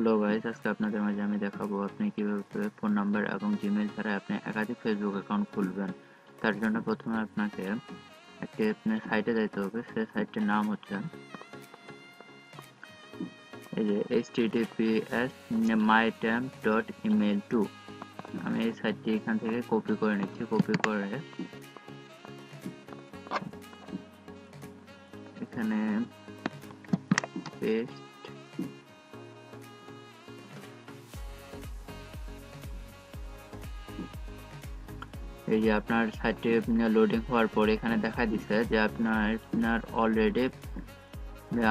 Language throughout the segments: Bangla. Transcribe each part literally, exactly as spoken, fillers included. হ্যালো গাইস, আজকে আপনাদের মাঝে আমি দেখাবো আপনি কিভাবে ফোন নাম্বার এবং জিমেইল ছাড়া আপনি একাধিক ফেসবুক অ্যাকাউন্ট খুলবেন। তার জন্য প্রথমে আপনাকে একটি আপনার সাইটে যাইতে হবে। সেই সাইটটির নাম হচ্ছে এই যে H T T P S my temp dot email two. আমি এই সাইটটি এখান থেকে কপি করে নিচ্ছি। কপি করে এখানে পেস্ট এই যে আপনার সাইটে লোডিং হওয়ার পরে এখানে দেখা দিচ্ছে যে আপনার আপনার অলরেডি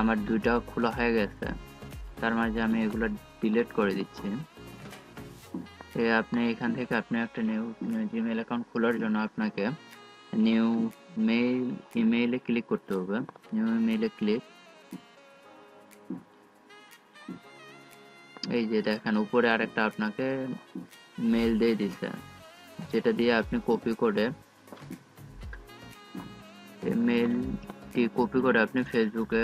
আমার দুইটা খোলা হয়ে গেছে। তার মাঝে আমি এগুলো ডিলিট করে দিচ্ছি। আপনি এখান থেকে আপনি একটা নিউ জিমেইল অ্যাকাউন্ট খোলার জন্য আপনাকে নিউ মেইল ইমেইলে ক্লিক করতে হবে। নিউ ইমেইলে ক্লিক, এই যে দেখেন উপরে আরেকটা আপনাকে মেইল দিয়ে দিচ্ছে, যেটা দিয়ে আপনি কপি করে মেইলটি কপি করে আপনি ফেসবুকে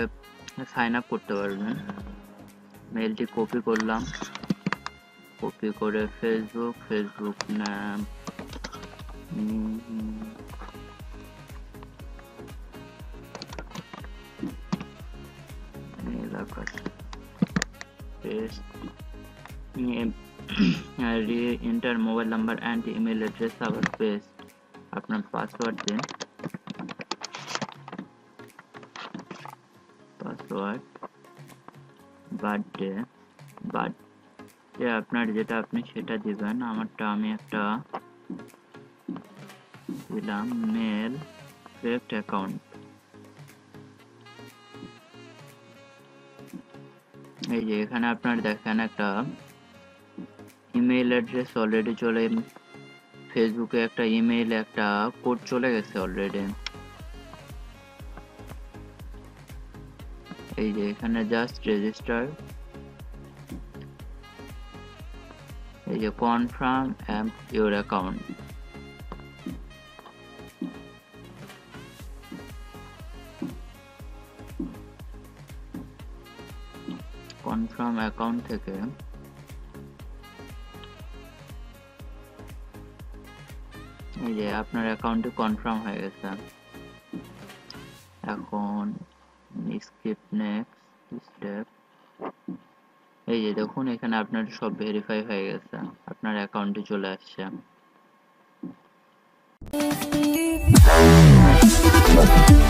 সাইন আপ করতে পারবেন। মেইলটি কপি করলাম, কপি করে ফেসবুক ফেসবুক নাম enter mobile number and email address আবার paste আপনার পাসওয়ার্ড দিন। পাসওয়ার্ড birthday birthday আপনার যেটা আপনি সেটা দিবেন। আমারটা আমি একটা দিলাম। মেল সেফট অ্যাকাউন্ট, এই যে এখানে আপনার দেখেন একটা ইমেইল অ্যাড্রেস অলরেডি চলে ফেসবুকে একটা ইমেইল একটা কোড চলে গেছে অলরেডি। এই যে এখানে জাস্ট রেজিস্টার, এই যে confirm and your account. Confirm account থেকে এই যে আপনার অ্যাকাউন্টে কনফার্ম হয়ে গেছে। এখন স্কিপ নেক্সট স্টেপ। এই যে দেখুন এখানে আপনার সব ভেরিফাই হয়ে গেছে, আপনার অ্যাকাউন্টে চলে আসছে।